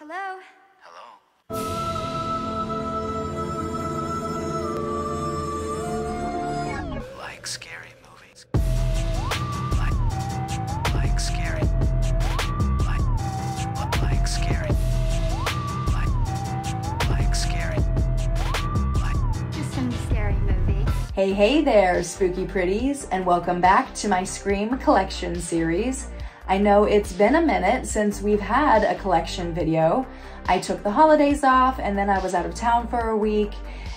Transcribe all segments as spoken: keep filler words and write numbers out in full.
Hello? Hello? Like scary movies. Like, like scary. Like, like scary. Like, like scary. Like, just some scary movie. Hey, hey there, spooky pretties, and welcome back to my Scream collection series. I know it's been a minute since we've had a collection video. I took the holidays off and then I was out of town for a week.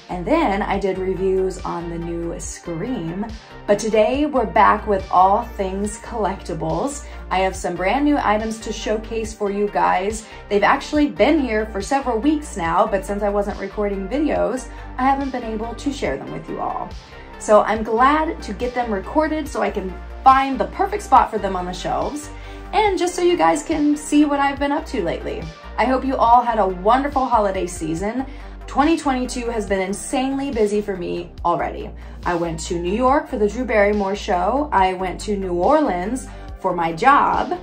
And then I did reviews on the new Scream. But today we're back with all things collectibles. I have some brand new items to showcase for you guys. They've actually been here for several weeks now, but since I wasn't recording videos, I haven't been able to share them with you all. So I'm glad to get them recorded so I can find the perfect spot for them on the shelves, and just so you guys can see what I've been up to lately. I hope you all had a wonderful holiday season. twenty twenty-two has been insanely busy for me already. I went to New York for the Drew Barrymore show. I went to New Orleans for my job.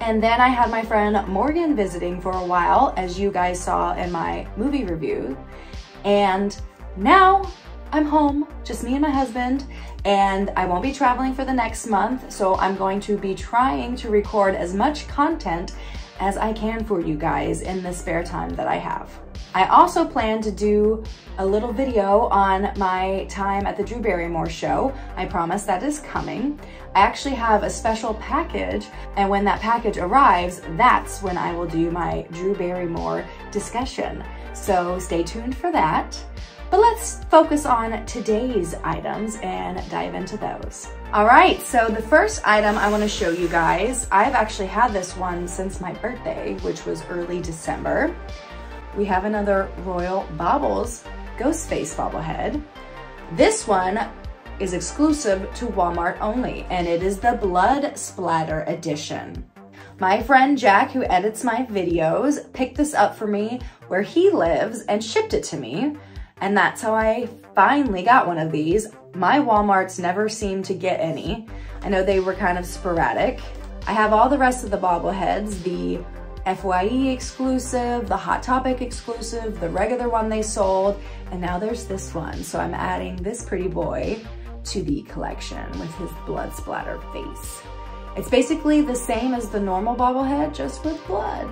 And then I had my friend Morgan visiting for a while, as you guys saw in my movie review. And now I'm home, just me and my husband, and I won't be traveling for the next month, so I'm going to be trying to record as much content as I can for you guys in the spare time that I have. I also plan to do a little video on my time at the Drew Barrymore show. I promise that is coming. I actually have a special package, and when that package arrives, that's when I will do my Drew Barrymore discussion. So stay tuned for that. But let's focus on today's items and dive into those. All right, so the first item I wanna show you guys, I've actually had this one since my birthday, which was early December. We have another Royal Bobbles Ghostface bobblehead. This one is exclusive to Walmart only, and it is the Blood Splatter Edition. My friend Jack, who edits my videos, picked this up for me where he lives and shipped it to me. And that's how I finally got one of these. My Walmarts never seem to get any. I know they were kind of sporadic. I have all the rest of the bobbleheads, the F Y E exclusive, the Hot Topic exclusive, the regular one they sold, and now there's this one. So I'm adding this pretty boy to the collection with his blood splatter face. It's basically the same as the normal bobblehead, just with blood.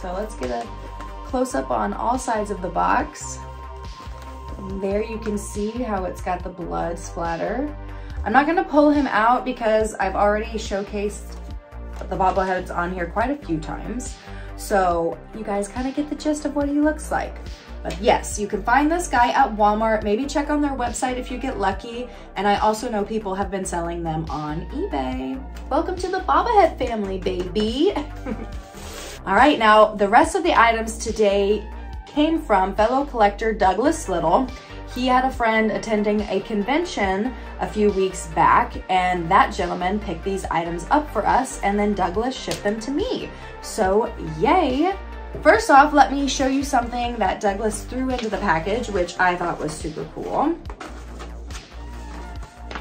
So let's get a close up on all sides of the box. There you can see how it's got the blood splatter. I'm not gonna pull him out because I've already showcased the bobbleheads on here quite a few times. So you guys kind of get the gist of what he looks like. But yes, you can find this guy at Walmart. Maybe check on their website if you get lucky. And I also know people have been selling them on eBay. Welcome to the bobblehead family, baby. All right, now the rest of the items today came from fellow collector Douglas Little. He had a friend attending a convention a few weeks back, and that gentleman picked these items up for us, and then Douglas shipped them to me. So yay! First off, let me show you something that Douglas threw into the package, which I thought was super cool.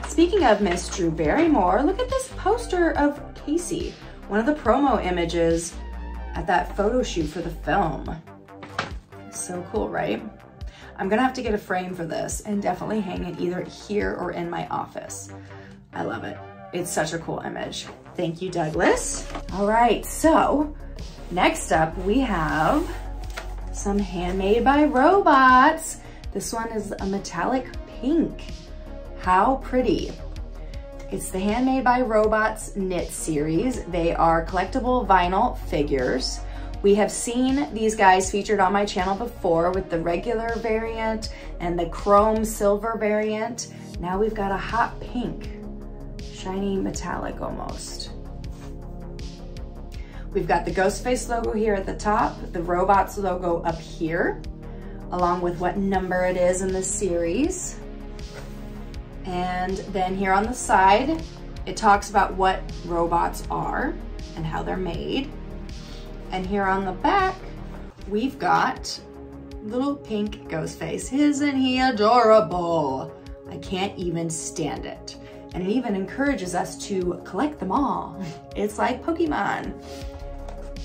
Speaking of Miss Drew Barrymore, look at this poster of Casey, one of the promo images at that photo shoot for the film. So cool, right? I'm gonna have to get a frame for this and definitely hang it either here or in my office. I love it. It's such a cool image. Thank you, Douglas. All right, so next up we have some Handmade by Robots. This one is a metallic pink. How pretty. It's the Handmade by Robots knit series. They are collectible vinyl figures. We have seen these guys featured on my channel before with the regular variant and the chrome silver variant. Now we've got a hot pink, shiny metallic almost. We've got the Ghostface logo here at the top, the Robots logo up here, along with what number it is in the series. And then here on the side, it talks about what robots are and how they're made. And here on the back, we've got little pink Ghostface. Isn't he adorable? I can't even stand it. And it even encourages us to collect them all. It's like Pokemon.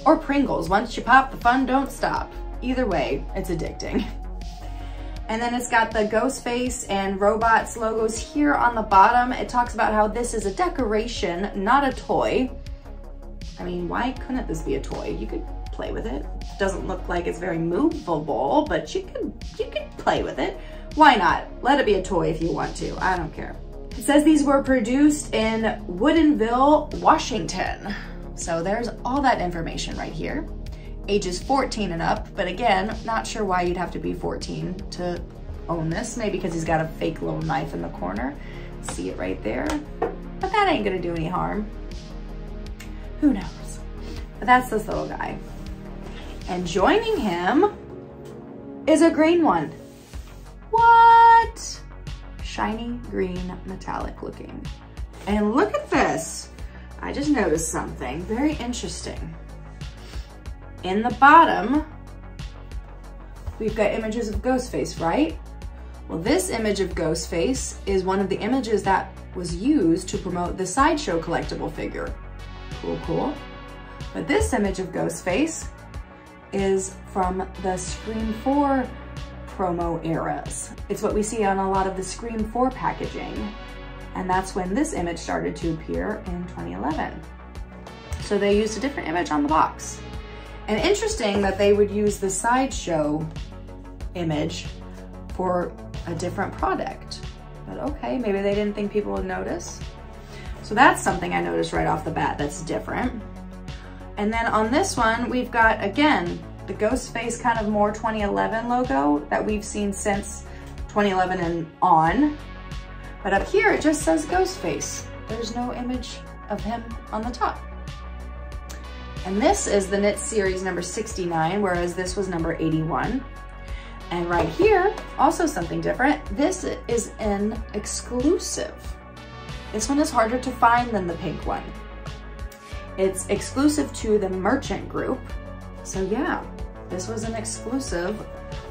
or Pringles. Once you pop, the fun don't stop. Either way, it's addicting. And then it's got the Ghostface and Robots logos here on the bottom. It talks about how this is a decoration, not a toy. I mean, why couldn't this be a toy? You could play with it. It doesn't look like it's very movable, but you can, you can play with it. Why not? Let it be a toy if you want to. I don't care. It says these were produced in Woodinville, Washington. So there's all that information right here. Ages fourteen and up, but again, not sure why you'd have to be fourteen to own this. Maybe because he's got a fake little knife in the corner. See it right there? But that ain't gonna do any harm. Who knows? But that's this little guy. And joining him is a green one. What? Shiny, green, metallic looking. And look at this. I just noticed something very interesting. In the bottom, we've got images of Ghostface, right? Well, this image of Ghostface is one of the images that was used to promote the Sideshow collectible figure. Cool, cool. But this image of Ghostface is from the Scream four promo eras. It's what we see on a lot of the Scream four packaging. And that's when this image started to appear in twenty eleven. So they used a different image on the box. And interesting that they would use the Sideshow image for a different product. But okay, maybe they didn't think people would notice. So that's something I noticed right off the bat that's different. And then on this one, we've got, again, the Ghostface kind of more twenty eleven logo that we've seen since twenty eleven and on. But up here, it just says Ghostface. There's no image of him on the top. And this is the knit series number sixty-nine, whereas this was number eighty-one. And right here, also something different. This is an exclusive. This one is harder to find than the pink one. It's exclusive to the merchant group. So yeah, this was an exclusive,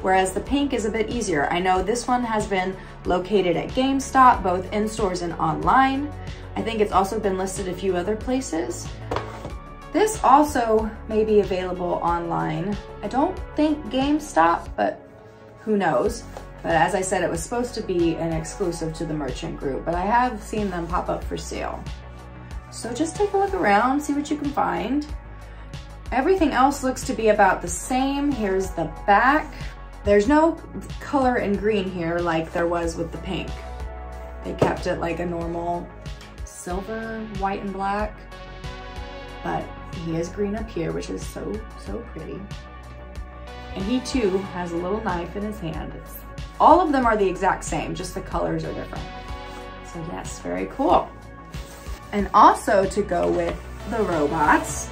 whereas the pink is a bit easier. I know this one has been located at Game Stop, both in stores and online. I think it's also been listed a few other places. This also may be available online. I don't think GameStop, but who knows. But as I said, it was supposed to be an exclusive to the merchant group, but I have seen them pop up for sale. So just take a look around, see what you can find. Everything else looks to be about the same. Here's the back. There's no color in green here like there was with the pink. They kept it like a normal silver, white and black. But he is green up here, which is so, so pretty. And he too has a little knife in his hand. It's, all of them are the exact same, just the colors are different. So yes, very cool. And also to go with the robots,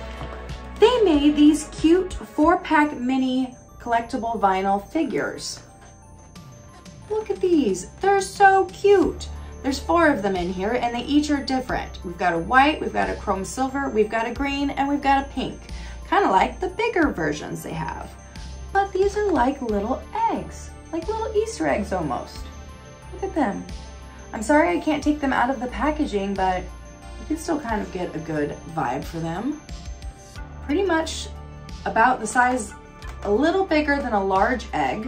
they made these cute four pack mini collectible vinyl figures. Look at these, they're so cute. There's four of them in here and they each are different. We've got a white, we've got a chrome silver, we've got a green, and we've got a pink. Kind of like the bigger versions they have. But these are like little eggs, like little Easter eggs almost. Look at them. I'm sorry I can't take them out of the packaging, but you can still kind of get a good vibe for them. Pretty much about the size, a little bigger than a large egg.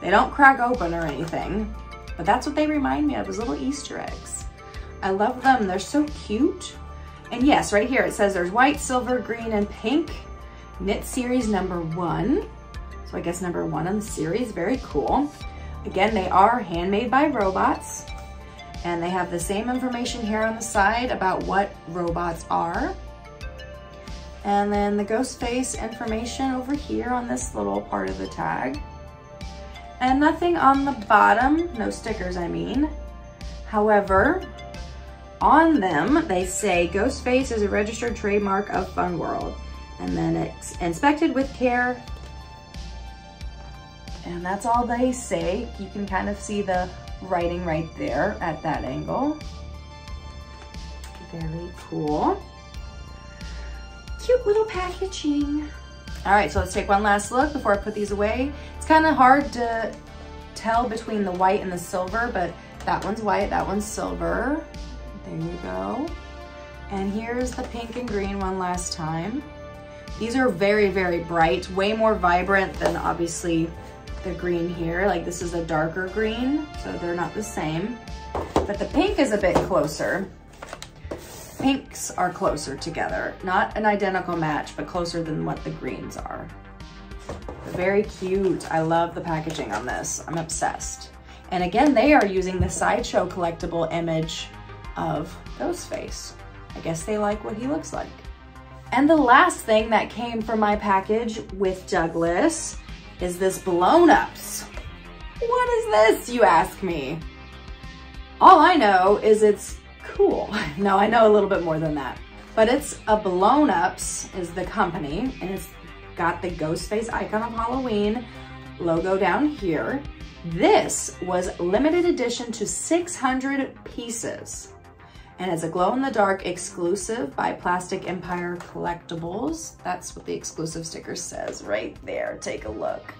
They don't crack open or anything. But that's what they remind me of, is little Easter eggs. I love them, they're so cute. And yes, right here it says there's white, silver, green, and pink. Knit series number one. So I guess number one in the series, very cool. Again, they are handmade by robots. And they have the same information here on the side about what robots are. And then the Ghostface information over here on this little part of the tag. And nothing on the bottom, no stickers I mean. However, on them they say Ghostface is a registered trademark of Fun World and then it's inspected with care. And that's all they say. You can kind of see the writing right there at that angle. Very cool. Cute little packaging. All right, so let's take one last look before I put these away. It's kind of hard to tell between the white and the silver, but that one's white, that one's silver. There you go. And here's the pink and green one last time. These are very, very bright, way more vibrant than obviously the green here. Like this is a darker green, so they're not the same. But the pink is a bit closer. Pinks are closer together. Not an identical match, but closer than what the greens are. Very cute. I love the packaging on this. I'm obsessed. And again, they are using the Sideshow collectible image of Ghostface. I guess they like what he looks like. And the last thing that came from my package with Douglas is this Blown Ups. What is this, you ask me? All I know is it's cool. No, I know a little bit more than that. But it's a Blown Ups is the company, and it's got the Ghostface icon of Halloween logo down here. This was limited edition to six hundred pieces. And it's a glow-in-the-dark exclusive by Plastic Empire Collectibles. That's what the exclusive sticker says right there. Take a look.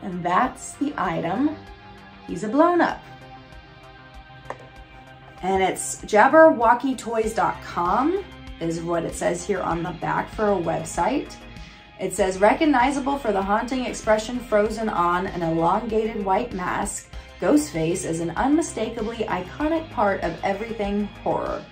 And that's the item. He's a blown up. And it's Jabberwocky Toys dot com is what it says here on the back for a website. It says, recognizable for the haunting expression frozen on an elongated white mask, Ghostface is an unmistakably iconic part of everything horror.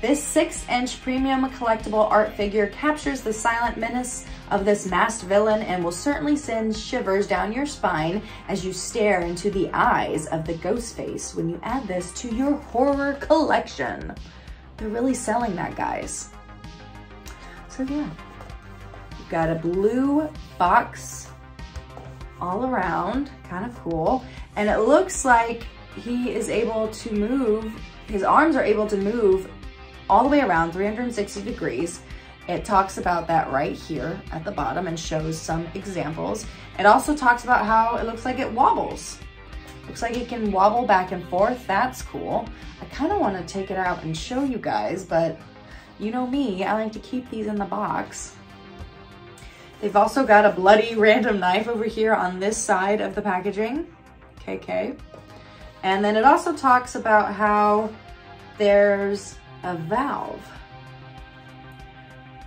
This six inch premium collectible art figure captures the silent menace of this masked villain and will certainly send shivers down your spine as you stare into the eyes of the Ghostface when you add this to your horror collection. They're really selling that, guys. So yeah, you've got a blue box all around, kind of cool. And it looks like he is able to move, his arms are able to move all the way around three hundred sixty degrees. It talks about that right here at the bottom and shows some examples. It also talks about how it looks like it wobbles. Looks like it can wobble back and forth. That's cool. I kind of want to take it out and show you guys, but you know me, I like to keep these in the box. They've also got a bloody random knife over here on this side of the packaging, K K. And then it also talks about how there's a valve.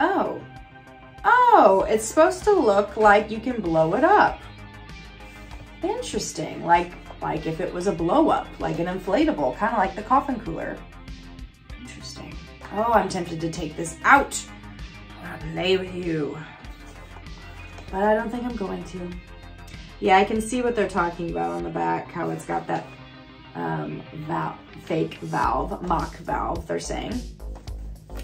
Oh, oh, it's supposed to look like you can blow it up. Interesting, like, like if it was a blow up, like an inflatable, kind of like the coffin cooler. Interesting. Oh, I'm tempted to take this out. I'll play with you. But I don't think I'm going to. Yeah, I can see what they're talking about on the back, how it's got that um, valve, fake valve, mock valve, they're saying.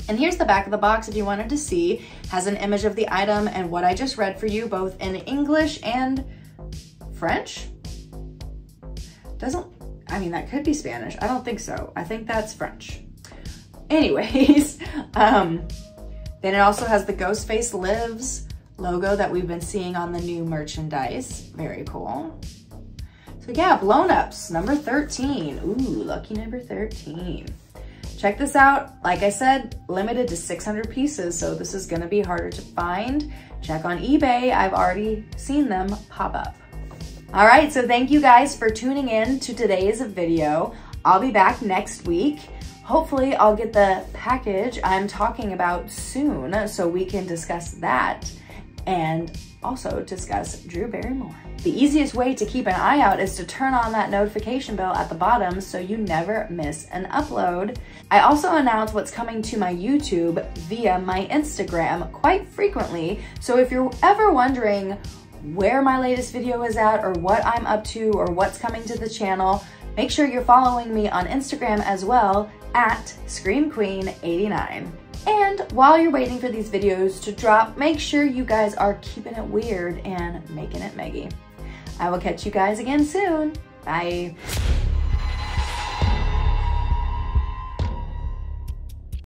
And here's the back of the box if you wanted to see. It has an image of the item and what I just read for you, both in English and French? Doesn't, I mean, that could be Spanish. I don't think so. I think that's French. Anyways, um, then it also has the Ghostface Lives logo that we've been seeing on the new merchandise. Very cool. So yeah, Blown Ups, number thirteen. Ooh, lucky number thirteen. Check this out. Like I said, limited to six hundred pieces, so this is gonna be harder to find. Check on eBay. I've already seen them pop up. All right, so thank you guys for tuning in to today's video. I'll be back next week. Hopefully I'll get the package I'm talking about soon so we can discuss that. And also discuss Drew Barrymore. The easiest way to keep an eye out is to turn on that notification bell at the bottom so you never miss an upload. I also announce what's coming to my YouTube via my Instagram quite frequently, so if you're ever wondering where my latest video is at or what I'm up to or what's coming to the channel, make sure you're following me on Instagram as well at Scream Queen eighty-nine. And while you're waiting for these videos to drop, make sure you guys are keeping it weird and making it Meggy. I will catch you guys again soon. Bye.